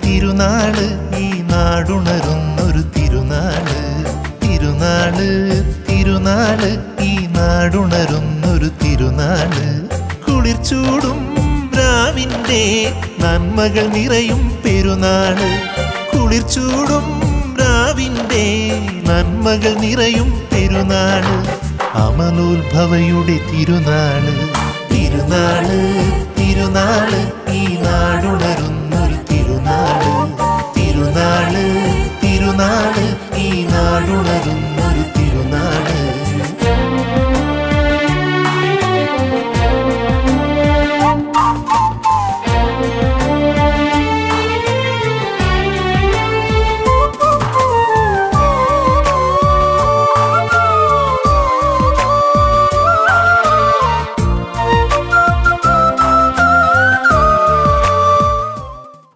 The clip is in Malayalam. തിരുനാള് ഈ നാടുണരുന്നൊരു തിരുനാള് തിരുനാള് ഈ നാടുണരുന്നൊരു തിരുനാള് കുളിർച്ചൂടും രാവിന്റെ നന്മകൾ നിറയും പെരുനാള് കുളിർച്ചൂടും രാവിന്റെ നന്മകൾ നിറയും പെരുനാള് അമലോത്ഭവയുടെ തിരുനാള് തിരുനാള് തിരുനാള് ഈ നാടുണ